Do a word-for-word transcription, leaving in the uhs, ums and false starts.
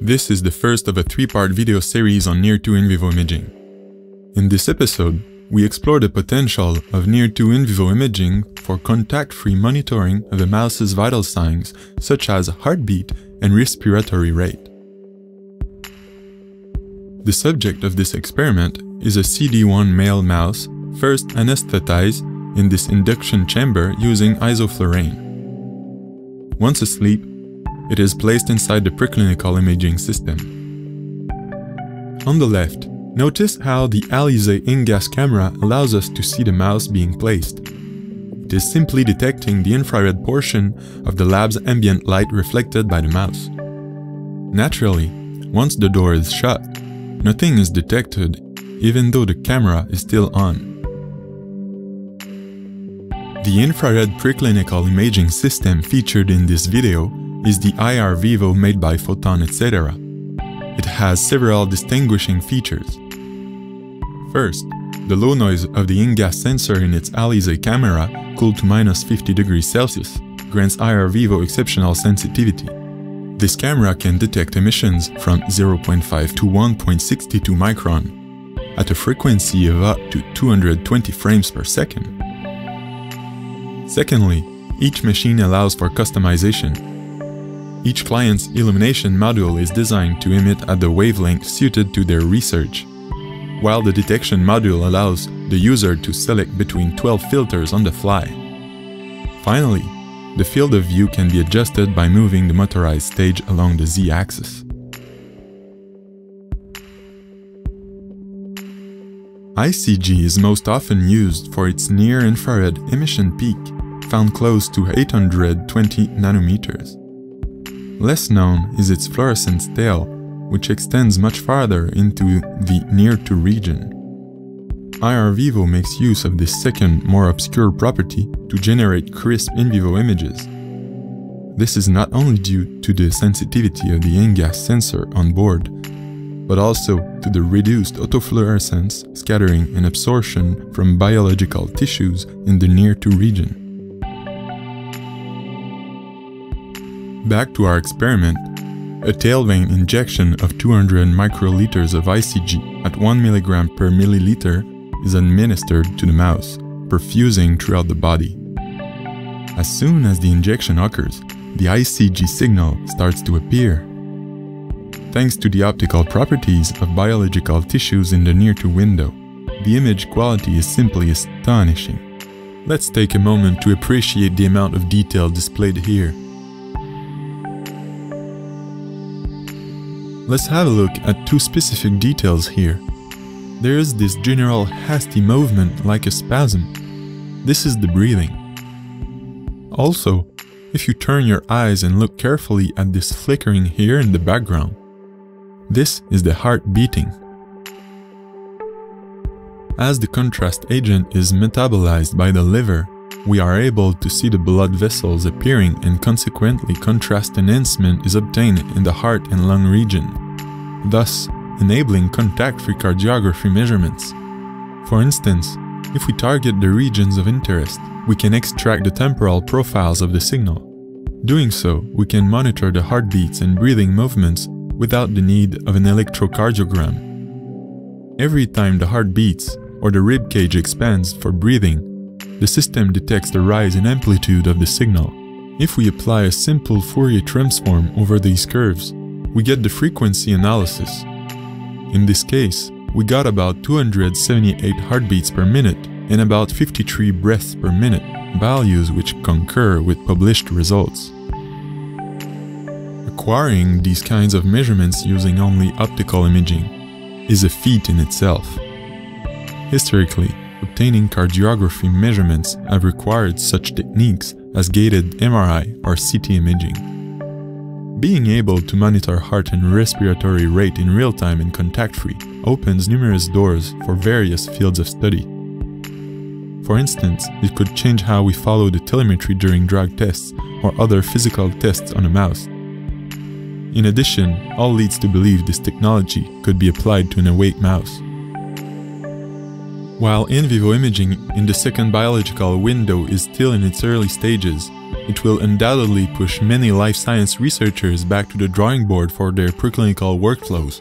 This is the first of a three-part video series on near-to in vivo imaging. In this episode, we explore the potential of near-to in vivo imaging for contact-free monitoring of a mouse's vital signs, such as heartbeat and respiratory rate. The subject of this experiment is a C D one male mouse, first anesthetized in this induction chamber using isoflurane. Once asleep, it is placed inside the preclinical imaging system. On the left, notice how the Alizé InGaAs camera allows us to see the mouse being placed. It is simply detecting the infrared portion of the lab's ambient light reflected by the mouse. Naturally, once the door is shut, nothing is detected, even though the camera is still on. The infrared preclinical imaging system featured in this video is the I R Vivo made by Photon et cetera. It has several distinguishing features. First, the low noise of the InGaAs sensor in its Alizé camera, cooled to minus fifty degrees Celsius, grants I R Vivo exceptional sensitivity. This camera can detect emissions from zero point five to one point six two micron at a frequency of up to two hundred twenty frames per second. Secondly, each machine allows for customization. Each client's illumination module is designed to emit at the wavelength suited to their research, while the detection module allows the user to select between twelve filters on the fly. Finally, the field of view can be adjusted by moving the motorized stage along the z-axis. I C G is most often used for its near-infrared emission peak, found close to eight hundred twenty nanometers. Less known is its fluorescence tail, which extends much farther into the near-to region. I R Vivo makes use of this second, more obscure property to generate crisp in vivo images. This is not only due to the sensitivity of the InGaAs sensor on board, but also to the reduced autofluorescence, scattering and absorption from biological tissues in the near-to region. Back to our experiment, a tail vein injection of two hundred microliters of I C G at one milligram per milliliter is administered to the mouse, perfusing throughout the body. As soon as the injection occurs, the I C G signal starts to appear. Thanks to the optical properties of biological tissues in the near-to window, the image quality is simply astonishing. Let's take a moment to appreciate the amount of detail displayed here. Let's have a look at two specific details here. There is this general hasty movement like a spasm. This is the breathing. Also, if you turn your eyes and look carefully at this flickering here in the background, this is the heart beating. As the contrast agent is metabolized by the liver, we are able to see the blood vessels appearing, and consequently contrast enhancement is obtained in the heart and lung region, thus enabling contact-free cardiography measurements. For instance, if we target the regions of interest, we can extract the temporal profiles of the signal. Doing so, we can monitor the heartbeats and breathing movements without the need of an electrocardiogram. Every time the heart beats or the rib cage expands for breathing, the system detects the rise in amplitude of the signal. If we apply a simple Fourier transform over these curves, we get the frequency analysis. In this case, we got about two hundred seventy-eight heartbeats per minute and about fifty-three breaths per minute, values which concur with published results. Acquiring these kinds of measurements using only optical imaging is a feat in itself. Historically, obtaining cardiography measurements have required such techniques as gated M R I or C T imaging. Being able to monitor heart and respiratory rate in real time and contact-free opens numerous doors for various fields of study. For instance, it could change how we follow the telemetry during drug tests or other physical tests on a mouse. In addition, all leads to believe this technology could be applied to an awake mouse. While in vivo imaging in the second biological window is still in its early stages, it will undoubtedly push many life science researchers back to the drawing board for their preclinical workflows.